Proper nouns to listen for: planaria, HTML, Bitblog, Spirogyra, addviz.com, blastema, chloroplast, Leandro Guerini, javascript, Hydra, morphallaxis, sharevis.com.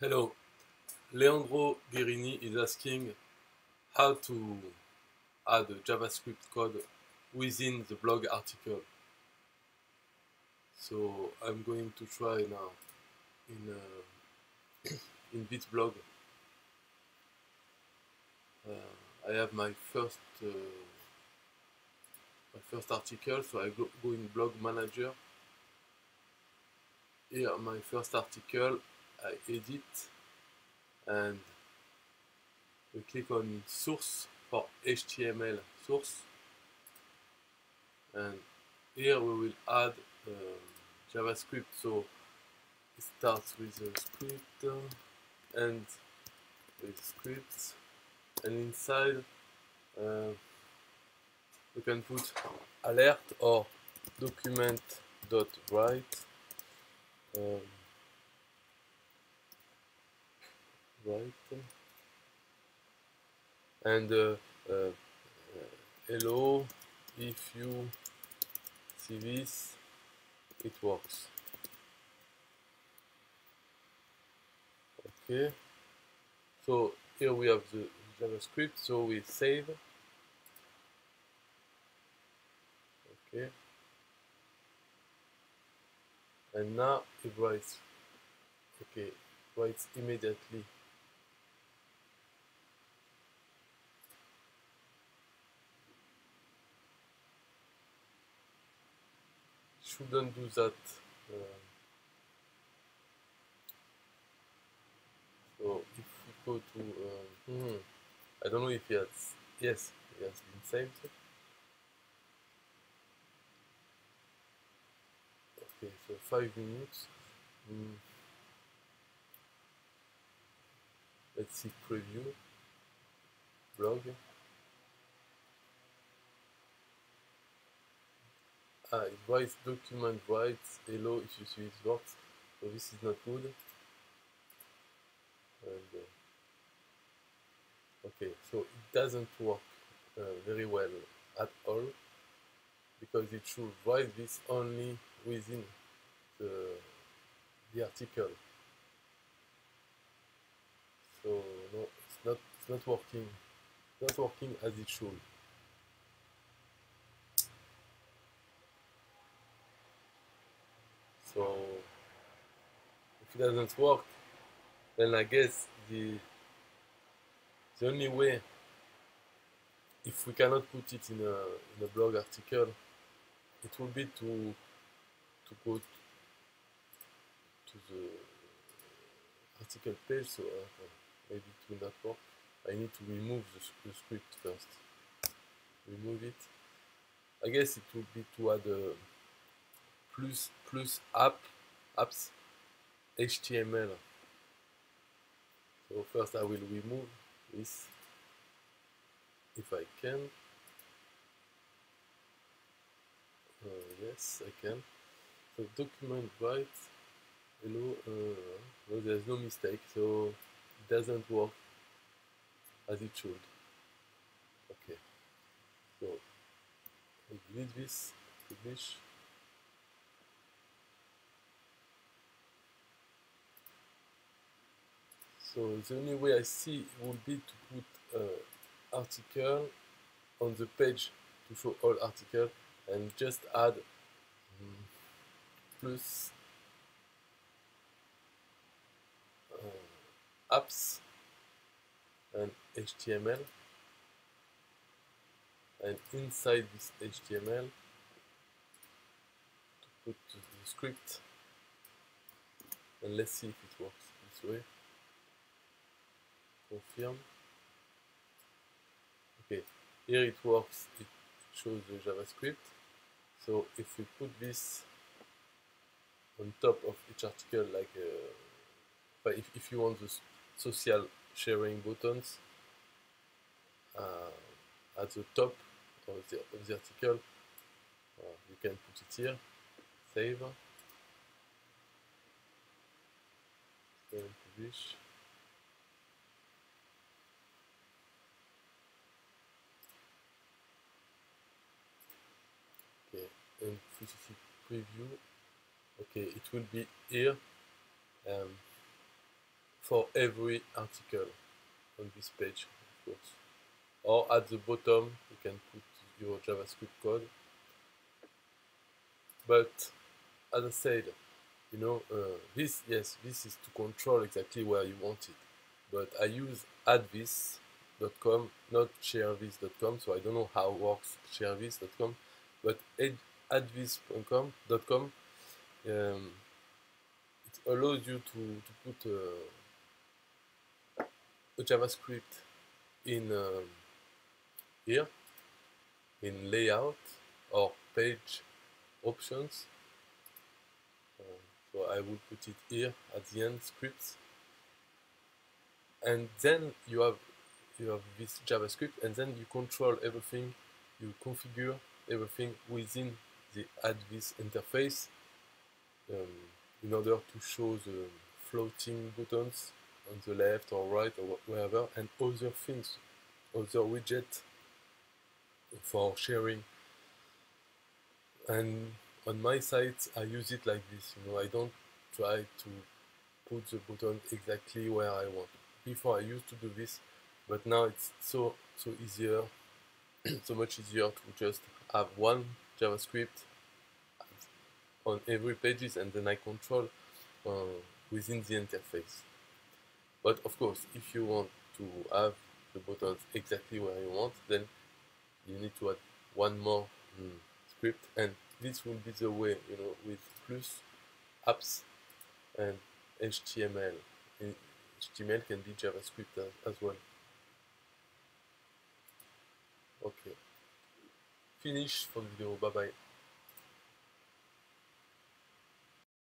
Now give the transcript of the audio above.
Hello, Leandro Guerini is asking how to add a JavaScript code within the blog article. So I'm going to try now in Bitblog. I have my first article, so I go in Blog Manager. Here my first article. I edit and we click on source for HTML source, and here we will add JavaScript, so it starts with a script and with scripts, and inside we can put alert or document.write and hello, if you see this, it works. Okay, so here we have the JavaScript, so we save. Okay, and now it writes. Okay, writes immediately. Shouldn't do that. So if we go to, I don't know if he has, yes, it has been saved. Okay, so 5 minutes. Let's see, preview, blog. It writes document writes hello if you see it works, so this is not good. And, okay, so it doesn't work very well at all, because it should write this only within the article. So no, it's not working. It's not working as it should. So if it doesn't work, then I guess the only way, if we cannot put it in a blog article, it will be to go to the article page. So maybe it will not work. I need to remove the script first. Remove it. I guess it will be to add a plus apps HTML. So first I will remove this if I can. Yes, I can. So document write hello. No, there's no mistake. So it doesn't work as it should. Okay. So I delete this. Publish. So the only way I see would be to put article on the page to show all article, and just add plus apps and HTML, and inside this HTML to put the script, and let's see if it works this way. Confirm. Okay, here it works, it shows the JavaScript. So if we put this on top of each article, like if you want the social sharing buttons at the top of the article, you can put it here. Save and publish. And preview. Okay, it will be here. for every article on this page, of course. Or at the bottom, you can put your JavaScript code. But as I said, you know, this is to control exactly where you want it. But I use addviz.com, not sharevis.com, so I don't know how works sharevis.com, but addviz.com. It allows you to put a JavaScript in here, in layout or page options. So I will put it here at the end, scripts, and then you have this JavaScript, and then you control everything, you configure everything within the addviz interface in order to show the floating buttons on the left or right or wherever, and other things, other widgets for sharing. And on my site, I use it like this. You know, I don't try to put the button exactly where I want. Before I used to do this, but now it's so easier, so much easier to just have one JavaScript on every pages, and then I control within the interface. But of course, if you want to have the buttons exactly where you want, then you need to add one more script, and this will be the way, you know, with plus apps and HTML. And HTML can be JavaScript as well. Okay. Finish for the video. Bye bye.